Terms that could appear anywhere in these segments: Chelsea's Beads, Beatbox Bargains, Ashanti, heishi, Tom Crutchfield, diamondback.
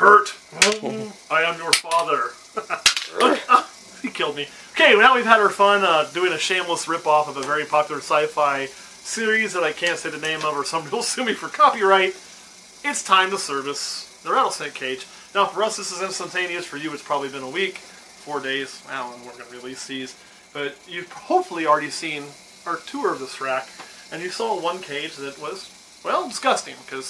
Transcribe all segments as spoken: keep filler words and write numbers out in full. Kurt, I am your father. He killed me. Okay, well, now we've had our fun uh, doing a shameless ripoff of a very popular sci-fi series that I can't say the name of or somebody will sue me for copyright. It's time to service the rattlesnake cage. Now for us this is instantaneous, for you it's probably been a week, four days, I don't know when we're going to release these. But you've hopefully already seen our tour of this rack, and you saw one cage that was, well, disgusting because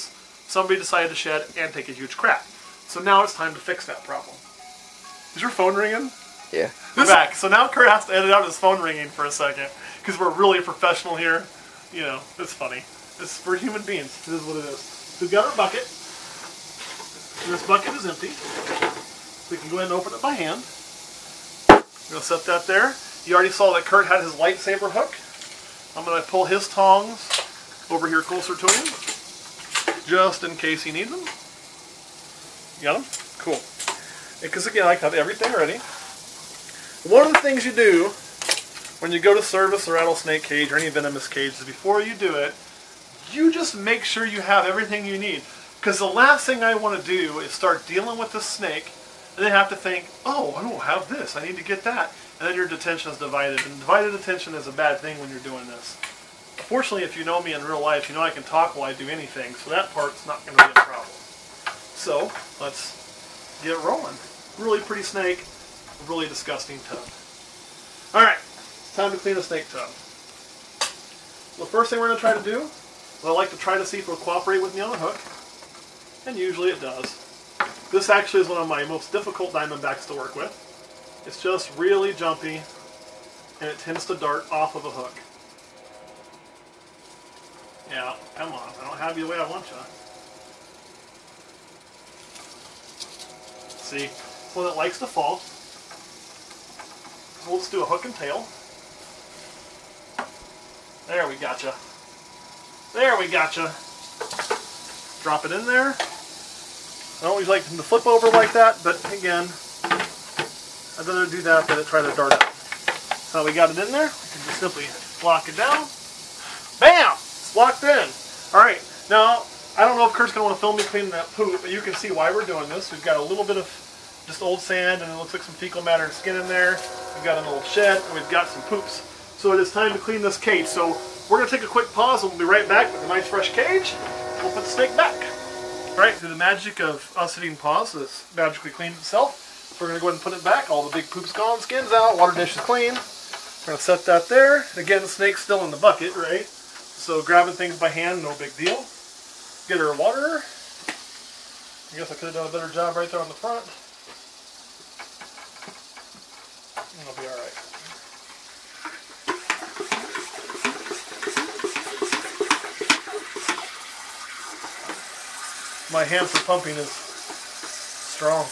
somebody decided to shed and take a huge crap. So now it's time to fix that problem. Is your phone ringing? Yeah. We're back. So now Kurt has to edit out his phone ringing for a second because we're really professional here. You know, it's funny. It's for human beings. It is what it is. We've got our bucket. And this bucket is empty. We can go ahead and open it by hand. We're going to set that there. You already saw that Kurt had his lightsaber hook. I'm going to pull his tongs over here closer to him, just in case he needs them. You got them? Cool. Because again, I got everything ready. One of the things you do when you go to service a rattlesnake cage or any venomous cage is before you do it, you just make sure you have everything you need. Because the last thing I want to do is start dealing with the snake and then have to think, oh, I don't have this, I need to get that. And then your attention is divided. And divided attention is a bad thing when you're doing this. Fortunately, if you know me in real life, you know I can talk while I do anything, so that part's not going to be a problem. So, let's get rolling. Really pretty snake, really disgusting tub. Alright, it's time to clean the snake tub. The first thing we're going to try to do, well, I like to try to see if it'll cooperate with me on the hook, and usually it does. This actually is one of my most difficult diamondbacks to work with. It's just really jumpy, and it tends to dart off of a hook. Yeah, come on, I don't have you the way I want you. See, one that likes to fall. We'll just do a hook and tail. There we gotcha. There we gotcha. Drop it in there. I don't always like them to flip over like that, but again, I'd rather do that than try to dart out. So we got it in there. We can just simply lock it down. Bam! Locked in. Alright, now I don't know if Kurt's going to want to film me cleaning that poop, but you can see why we're doing this. We've got a little bit of just old sand, and it looks like some fecal matter and skin in there. We've got an old shed, and we've got some poops. So it is time to clean this cage. So we're going to take a quick pause, and we'll be right back with a nice fresh cage. We'll put the snake back. Alright, through the magic of us hitting pause, it's magically cleaned itself. So we're going to go ahead and put it back. All the big poop's gone, skin's out, water dish is clean. We're going to set that there. Again, the snake's still in the bucket, right? So grabbing things by hand, no big deal. Get her water. I guess I could have done a better job right there on the front. It'll be alright. My hand for pumping is strong.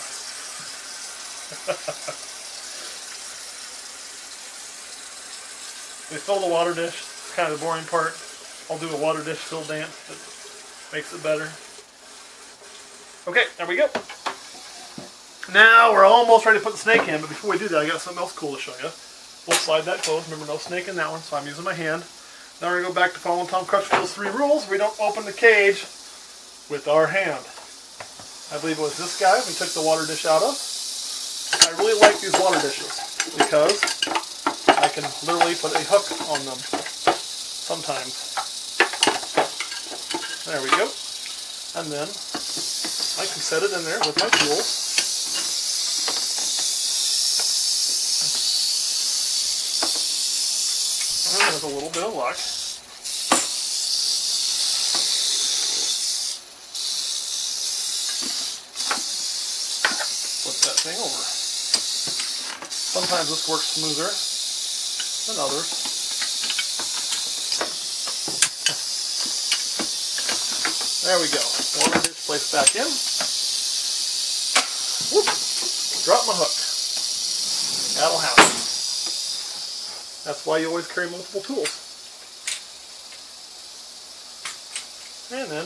We fill the water dish, it's kind of the boring part. I'll do a water dish fill dance that makes it better. Okay, there we go. Now we're almost ready to put the snake in, but before we do that, I got something else cool to show you. We'll slide that closed. Remember, no snake in that one, so I'm using my hand. Now we're going to go back to following Tom Crutchfield's three rules. We don't open the cage with our hand. I believe it was this guy we took the water dish out of. I really like these water dishes because I can literally put a hook on them sometimes. There we go. And then I can set it in there with my tools. And with a little bit of luck. Flip that thing over. Sometimes this works smoother than others. There we go. Water dish placed back in. Whoop! Drop my hook. That'll happen. That's why you always carry multiple tools. And then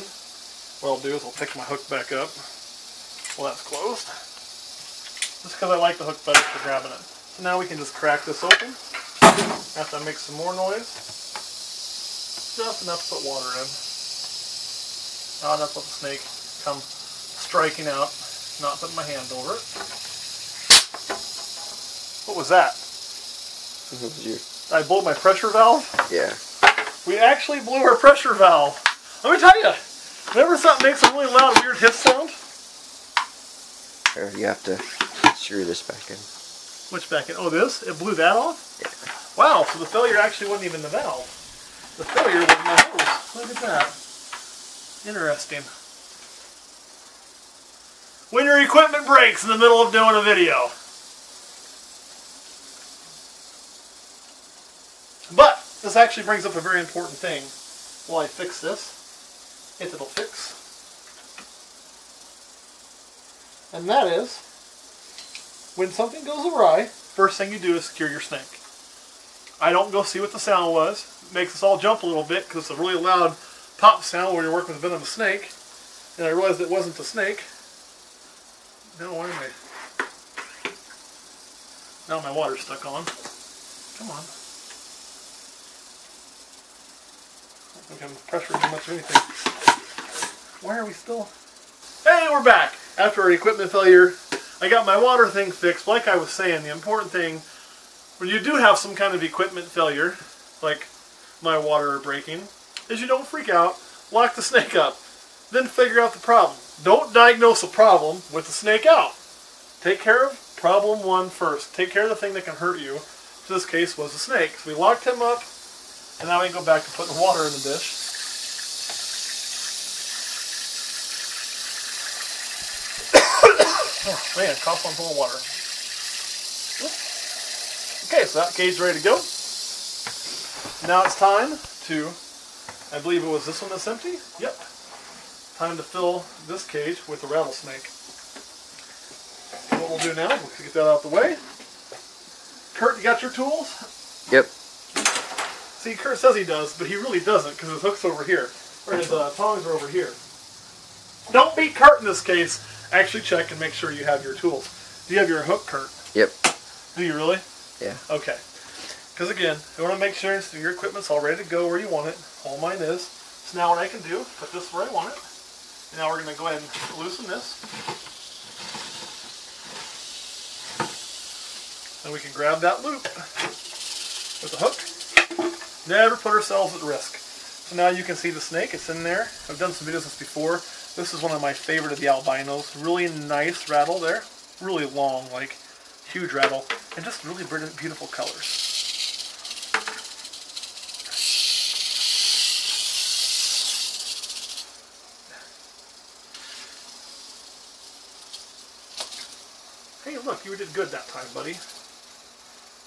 what I'll do is I'll pick my hook back up. Well, that's closed. Just because I like the hook better for grabbing it. So now we can just crack this open. After I make some more noise. Just enough to put water in. Not enough of the snake come striking out. not putting my hand over it. What was that? What was you? I blew my pressure valve? Yeah. We actually blew our pressure valve. Let me tell you, whenever something makes a really loud, weird hiss sound. Here, you have to screw this back in. Which back in? Oh, this? It blew that off? Yeah. Wow, so the failure actually wasn't even the valve. The failure was my hose. Look at that. Interesting. When your equipment breaks in the middle of doing a video. But this actually brings up a very important thing. While I fix this, if it'll fix. And that is, when something goes awry, first thing you do is secure your snake. I don't go see what the sound was. It makes us all jump a little bit because it's a really loud pop sound when you're working with a venomous snake. And I realized it wasn't the snake. Now why am I? Now my water's stuck on. Come on. I don't think I'm pressuring too much of anything. Why are we still? Hey, we're back! After our equipment failure, I got my water thing fixed. Like I was saying, the important thing, when you do have some kind of equipment failure, like my water breaking, is you don't freak out, lock the snake up, then figure out the problem. Don't diagnose a problem with the snake out. Take care of problem one first. Take care of the thing that can hurt you. So this case was the snake. So we locked him up, and now we can go back to putting water in the dish. Oh man, cough one full of water. Okay, so that cage's ready to go. Now it's time to, I believe it was this one that's empty? Yep. Time to fill this cage with the rattlesnake. What we'll do now is we'll get that out of the way. Kurt, you got your tools? Yep. See, Kurt says he does, but he really doesn't because his hook's over here. Or his uh, tongs are over here. Don't be Kurt in this case. Actually check and make sure you have your tools. Do you have your hook, Kurt? Yep. Do you really? Yeah. Okay. Because again, you want to make sure your equipment's all ready to go where you want it. All mine is. So now what I can do, put this where I want it. And now we're going to go ahead and loosen this. And we can grab that loop with the hook. Never put ourselves at risk. So now you can see the snake. It's in there. I've done some videos of this before. This is one of my favorite of the albinos. Really nice rattle there. Really long, like huge rattle. And just really brilliant, beautiful colors. Hey, look, you did good that time, buddy.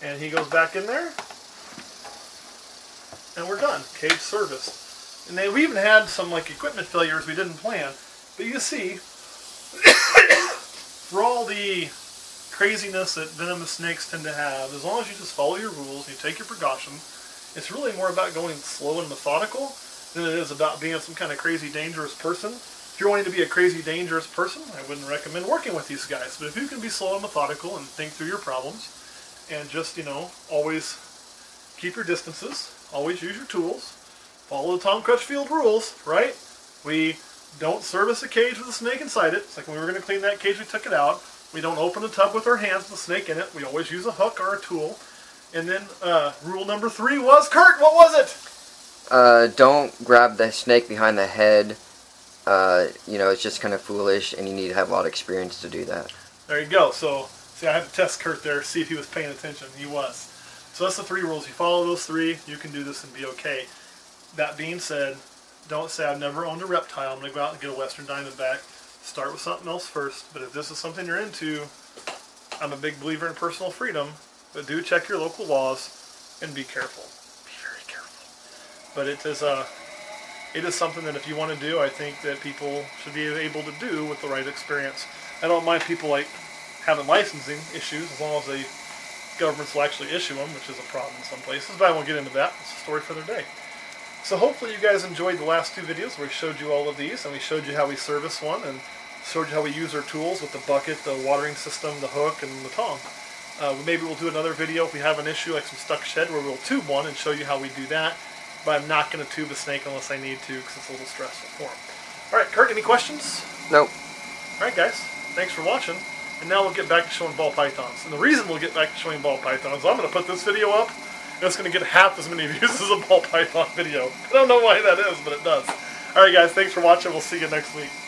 And he goes back in there. And we're done. Cage service. And they, we even had some like equipment failures we didn't plan. But you can see, for all the craziness that venomous snakes tend to have, as long as you just follow your rules and you take your precaution, it's really more about going slow and methodical than it is about being some kind of crazy dangerous person. If you're wanting to be a crazy dangerous person, I wouldn't recommend working with these guys. But if you can be slow and methodical and think through your problems and just, you know, always keep your distances, always use your tools, follow the Tom Crutchfield rules, right? We don't service a cage with a snake inside it. It's like when we were going to clean that cage, we took it out. We don't open the tub with our hands with a snake in it. We always use a hook or a tool. And then uh, rule number three was, Kurt, what was it? Uh, don't grab the snake behind the head. Uh, you know, it's just kind of foolish, and you need to have a lot of experience to do that. There you go. So, see, I had to test Kurt there, see if he was paying attention. He was. So that's the three rules. You follow those three, you can do this and be okay. That being said, don't say I've never owned a reptile. I'm going to go out and get a Western Diamondback. Start with something else first. But if this is something you're into, I'm a big believer in personal freedom. But do check your local laws and be careful. Be very careful. But it is a, it is something that if you want to do, I think that people should be able to do with the right experience. I don't mind people like having licensing issues as long as the governments will actually issue them, which is a problem in some places. But I won't get into that. It's a story for another day. So hopefully you guys enjoyed the last two videos where we showed you all of these, and we showed you how we service one, and showed you how we use our tools with the bucket, the watering system, the hook, and the tong. Uh, maybe we'll do another video if we have an issue like some stuck shed where we'll tube one and show you how we do that, but I'm not going to tube a snake unless I need to because it's a little stressful for them. Alright, Kurt, any questions? Nope. Alright guys. Thanks for watching, and now we'll get back to showing ball pythons. And the reason we'll get back to showing ball pythons, I'm going to put this video up, and it's going to get half as many views as a ball python video. I don't know why that is, but it does. Alright guys, thanks for watching, we'll see you next week.